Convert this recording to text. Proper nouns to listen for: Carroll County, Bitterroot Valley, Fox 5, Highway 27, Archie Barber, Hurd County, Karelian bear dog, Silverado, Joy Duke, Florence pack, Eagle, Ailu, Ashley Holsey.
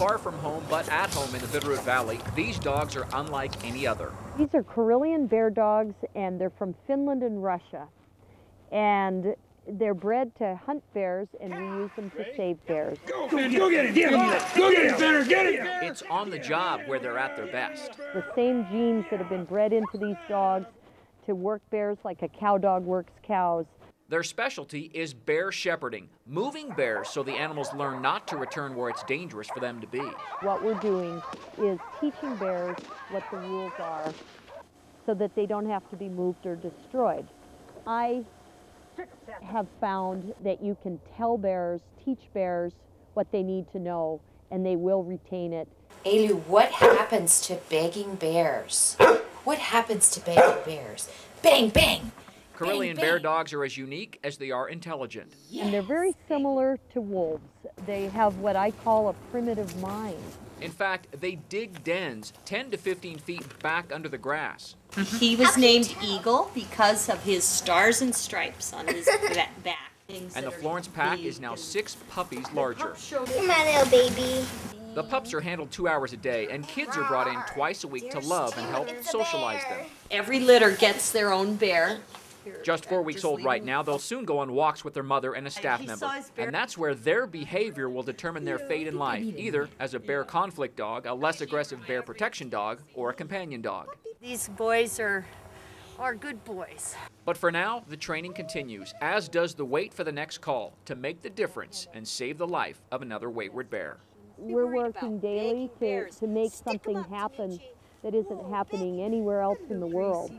far from home, but at home in the Bitterroot Valley. These dogs are unlike any other. These are Karelian bear dogs, and they're from Finland and Russia. And they're bred to hunt bears, and we use them to save bears. Go get it! Go get it, better! Get it! It's on the job where they're at their best. The same genes that have been bred into these dogs to work bears like a cow dog works cows. Their specialty is bear shepherding, moving bears so the animals learn not to return where it's dangerous for them to be. What we're doing is teaching bears what the rules are so that they don't have to be moved or destroyed. I have found that you can tell bears, teach bears what they need to know, and they will retain it. Ailu, what happens to begging bears? What happens to begging bears? Bang, bang! Karelian bear dogs are as unique as they are intelligent. Yes. And they're very similar to wolves. They have what I call a primitive mind. In fact, they dig dens 10 to 15 feet back under the grass. He was named Eagle because of his stars and stripes on his back. And the Florence pack is now 6 puppies larger. My little baby. The pups are handled 2 hours a day, and kids are brought in twice a week to love and help socialize them. Every litter gets their own bear. Just 4 weeks old right now, they'll soon go on walks with their mother and a staff member. And that's where their behavior will determine their fate in life, either as a bear conflict dog, a less aggressive bear protection dog, or a companion dog. These boys are good boys. But for now, the training continues, as does the wait for the next call to make the difference and save the life of another wayward bear. We're working daily to make something happen that isn't happening anywhere else in the world.